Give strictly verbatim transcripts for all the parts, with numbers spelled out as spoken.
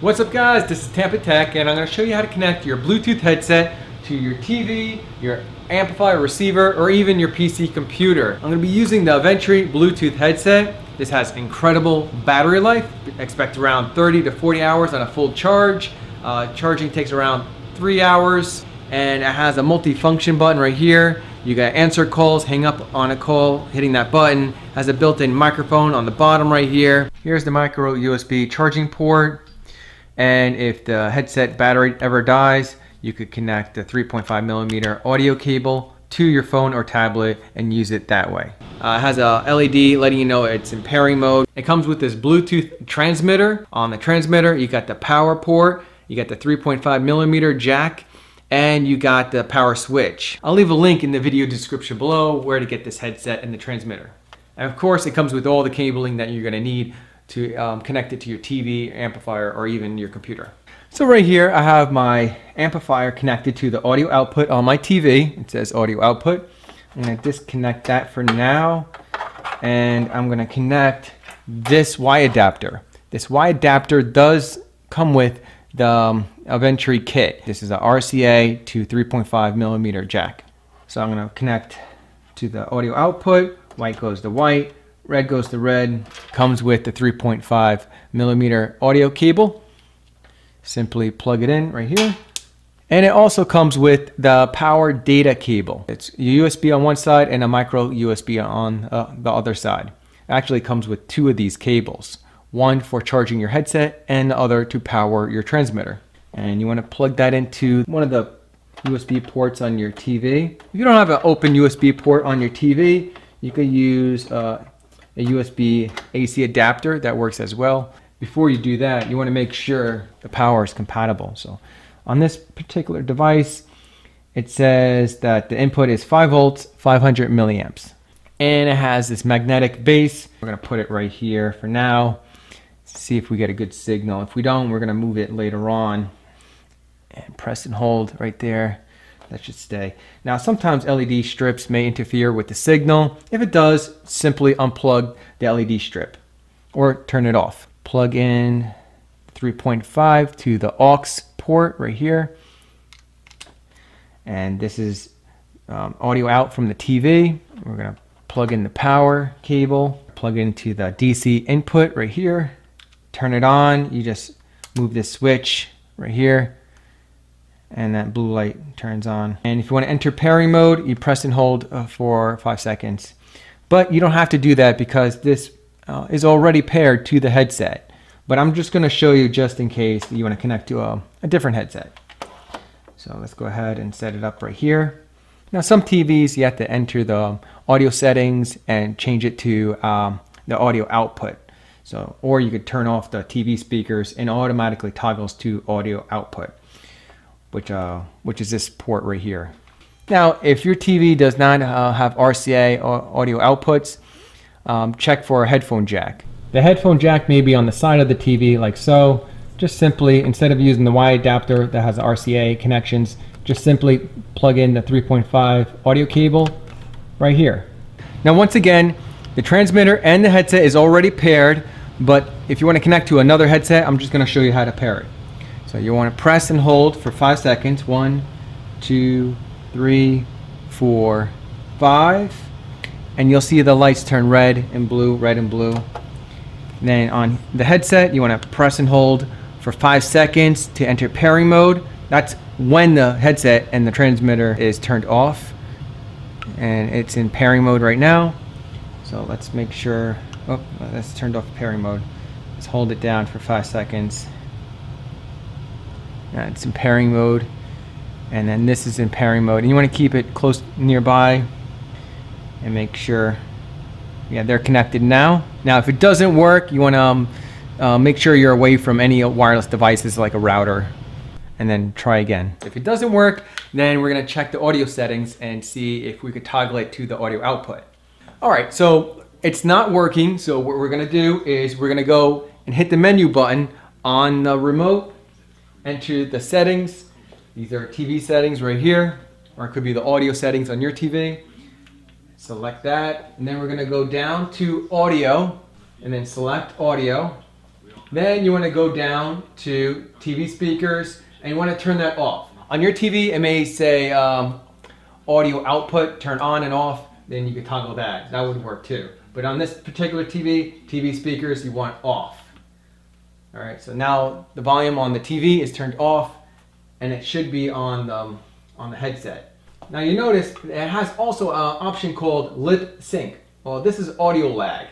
What's up guys, this is Tampa Tech and I'm going to show you how to connect your Bluetooth headset to your T V, your amplifier receiver, or even your P C computer. I'm going to be using the Avantree Bluetooth headset. This has incredible battery life. Expect around thirty to forty hours on a full charge. Uh, charging takes around three hours and it has a multi-function button right here. You can answer calls, hang up on a call, hitting that button. Has a built-in microphone on the bottom right here. Here's the micro U S B charging port. And if the headset battery ever dies, you could connect a three point five millimeter audio cable to your phone or tablet and use it that way. Uh, it has a L E D letting you know it's in pairing mode. It comes with this Bluetooth transmitter. On the transmitter, you got the power port, you got the three point five millimeter jack, and you got the power switch. I'll leave a link in the video description below where to get this headset and the transmitter. And of course, it comes with all the cabling that you're gonna need to um, connect it to your T V, amplifier, or even your computer. So right here, I have my amplifier connected to the audio output on my T V. It says audio output. I'm gonna disconnect that for now, and I'm gonna connect this Y adapter. This Y adapter does come with the um, Avantree kit. This is a R C A to three point five millimeter jack. So I'm gonna connect to the audio output. White goes to white, red goes to red. Comes with the three point five millimeter audio cable. Simply plug it in right here. And it also comes with the power data cable. It's U S B on one side and a micro U S B on uh, the other side. It actually comes with two of these cables. One for charging your headset and the other to power your transmitter. And you wanna plug that into one of the U S B ports on your T V. If you don't have an open U S B port on your T V, you could use uh, a U S B A C adapter that works as well. Before you do that, you want to make sure the power is compatible. So on this particular device, it says that the input is five volts, five hundred milliamps. And it has this magnetic base. We're going to put it right here for now. See if we get a good signal. If we don't, we're going to move it later on. And press and hold right there. That should stay. Now, sometimes L E D strips may interfere with the signal. If it does, simply unplug the L E D strip or turn it off. Plug in three point five to the aux port right here. And this is um, audio out from the T V. We're gonna plug in the power cable, plug into the D C input right here, turn it on. You just move this switch right here, and that blue light turns on. And if you want to enter pairing mode, you press and hold uh, for five seconds. But you don't have to do that because this uh, is already paired to the headset. But I'm just going to show you just in case you want to connect to a, a different headset. So let's go ahead and set it up right here. Now some T Vs, you have to enter the audio settings and change it to um, the audio output. So, or you could turn off the T V speakers and automatically toggles to audio output. Which, uh, which is this port right here. Now, if your T V does not uh, have R C A audio outputs, um, check for a headphone jack. The headphone jack may be on the side of the T V like so. Just simply, instead of using the Y adapter that has R C A connections, just simply plug in the three point five audio cable right here. Now, once again, the transmitter and the headset is already paired, but if you want to connect to another headset, I'm just going to show you how to pair it. So you want to press and hold for five seconds. One, two, three, four, five. And you'll see the lights turn red and blue, red and blue. And then on the headset, you want to press and hold for five seconds to enter pairing mode. That's when the headset and the transmitter is turned off. And it's in pairing mode right now. So let's make sure, oh, that's turned off pairing mode. Let's hold it down for five seconds. Uh, it's in pairing mode, and then this is in pairing mode, and you want to keep it close nearby and make sure, yeah, they're connected now. Now if it doesn't work, you want to um, uh, make sure you're away from any wireless devices like a router, and then try again. If it doesn't work, then we're going to check the audio settings and see if we could toggle it to the audio output. Alright, so it's not working, so what we're going to do is we're going to go and hit the menu button on the remote. Enter the settings. These are T V settings right here, or it could be the audio settings on your T V. Select that, and then we're going to go down to audio, and then select audio, Then you want to go down to T V speakers and you want to turn that off. On your T V, it may say um, audio output, turn on and off, then you can toggle that. That would work too. But on this particular T V, T V speakers, you want off. All right, so now the volume on the T V is turned off and it should be on the, on the headset. Now you notice it has also an option called lip sync. Well, this is audio lag.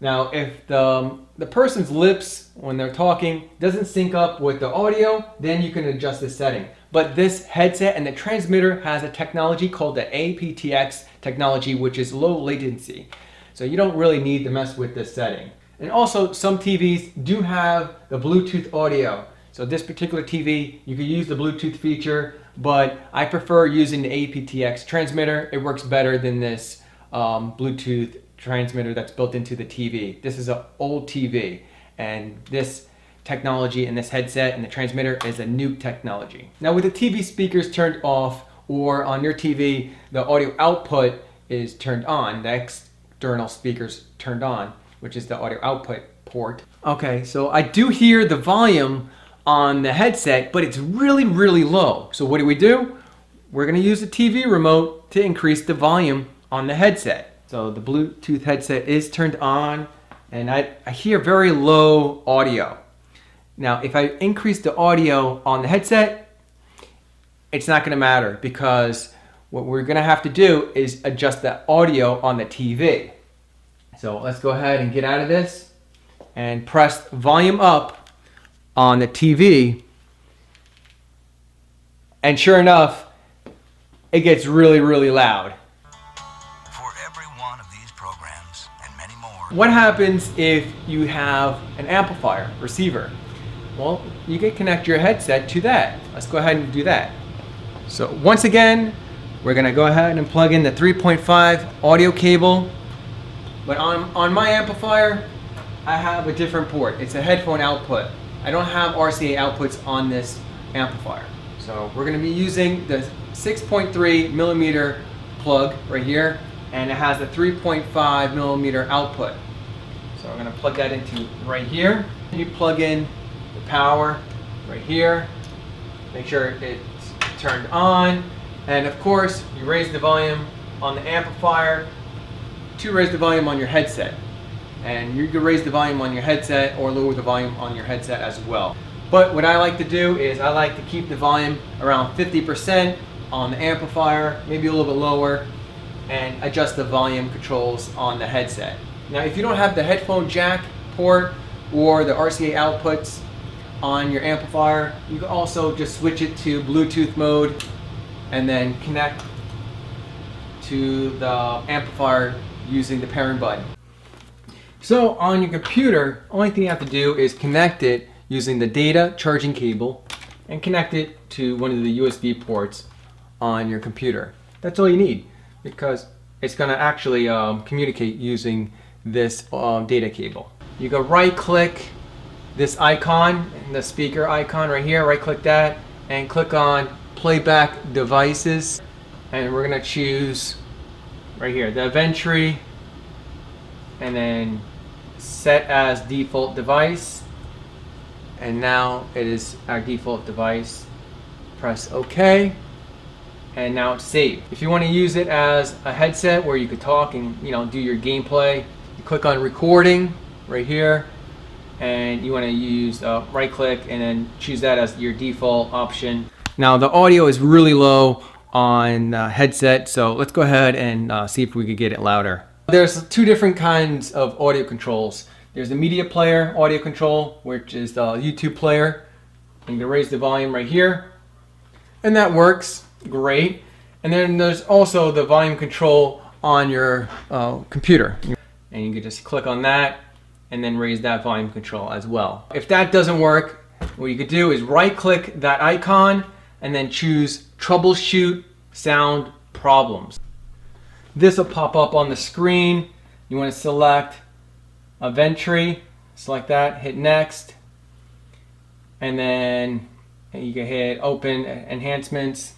Now if the, the person's lips when they're talking doesn't sync up with the audio, then you can adjust the setting. But this headset and the transmitter has a technology called the A P T X technology, which is low latency. So you don't really need to mess with this setting. And also some T Vs do have the Bluetooth audio. So this particular T V, you can use the Bluetooth feature, but I prefer using the A P T X transmitter. It works better than this um, Bluetooth transmitter that's built into the T V. This is an old T V, and this technology and this headset and the transmitter is a new technology. Now with the T V speakers turned off, or on your T V, the audio output is turned on, the external speakers turned on, which is the audio output port. Okay, so I do hear the volume on the headset, but it's really, really low. So what do we do? We're gonna use the T V remote to increase the volume on the headset. So the Bluetooth headset is turned on, and I, I hear very low audio. Now, if I increase the audio on the headset, it's not gonna matter, because what we're gonna have to do is adjust the audio on the T V. So let's go ahead and get out of this and press volume up on the T V. And sure enough, it gets really, really loud. For every one of these programs and many more. What happens if you have an amplifier receiver? Well, you can connect your headset to that. Let's go ahead and do that. So once again, we're gonna go ahead and plug in the three point five audio cable. But on, on my amplifier, I have a different port. It's a headphone output. I don't have R C A outputs on this amplifier. So we're gonna be using the six point three millimeter plug right here, and it has a three point five millimeter output. So I'm gonna plug that into right here. You plug in the power right here. Make sure it's turned on. And of course, you raise the volume on the amplifier to raise the volume on your headset. And you can raise the volume on your headset or lower the volume on your headset as well. But what I like to do is I like to keep the volume around fifty percent on the amplifier, maybe a little bit lower, and adjust the volume controls on the headset. Now, if you don't have the headphone jack port or the R C A outputs on your amplifier, you can also just switch it to Bluetooth mode and then connect to the amplifier using the pairing button. So on your computer, only thing you have to do is connect it using the data charging cable and connect it to one of the U S B ports on your computer. That's all you need, because it's gonna actually um, communicate using this um, data cable. You go right click this icon, the speaker icon right here, right click that and click on playback devices, and we're gonna choose right here, the Avantree, and then set as default device. And now it is our default device. Press OK, and now it's saved. If you want to use it as a headset where you could talk and, you know, do your gameplay, you click on recording right here, and you want to use uh, right click and then choose that as your default option. Now the audio is really low on uh, headset, so let's go ahead and uh, see if we could get it louder. There's two different kinds of audio controls. There's the media player audio control, which is the YouTube player. You can raise the volume right here, and that works great. And then there's also the volume control on your uh, computer, and you can just click on that and then raise that volume control as well. If that doesn't work, what you could do is right click that icon and then choose troubleshoot sound problems. This will pop up on the screen. You want to select Avantree, select that, hit next, and then you can hit open enhancements.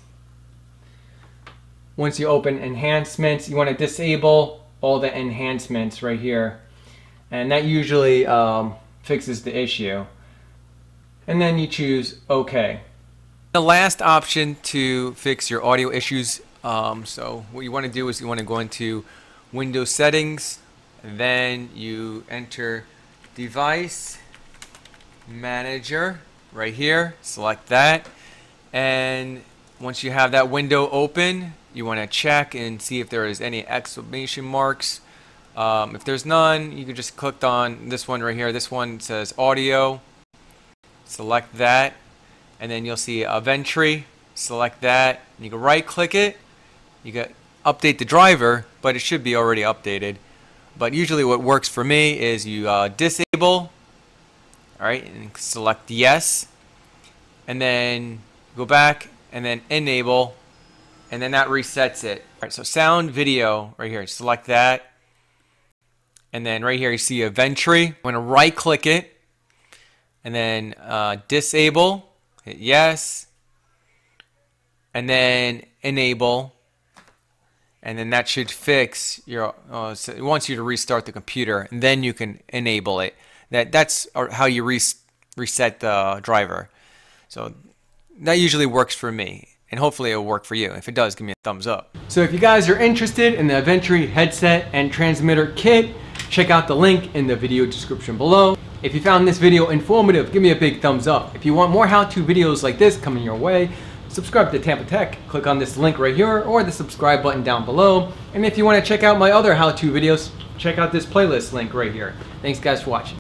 Once you open enhancements, you want to disable all the enhancements right here, and that usually um, fixes the issue. And then you choose OK. The last option to fix your audio issues, um, so what you want to do is you want to go into Windows Settings, and then you enter Device Manager right here, select that, and once you have that window open, you want to check and see if there is any exclamation marks. Um, if there's none, you can just click on this one right here. This one says audio, select that, and then you'll see Avantree, select that, and you can right click it, you can update the driver, but it should be already updated. But usually what works for me is you uh, disable, alright, and select yes, and then go back and then enable, and then that resets it. Alright, so sound, video right here, select that, and then right here you see Avantree. I'm going to right click it and then uh, disable, hit yes, and then enable, and then that should fix your uh, so it wants you to restart the computer, and then you can enable it. That that's how you res reset the driver. So that usually works for me, and hopefully it'll work for you. If it does, give me a thumbs up. So if you guys are interested in the Avantree headset and transmitter kit, check out the link in the video description below. If you found this video informative, give me a big thumbs up. If you want more how-to videos like this coming your way, subscribe to Tampa Tech. Click on this link right here or the subscribe button down below. And if you want to check out my other how-to videos, check out this playlist link right here. Thanks guys for watching.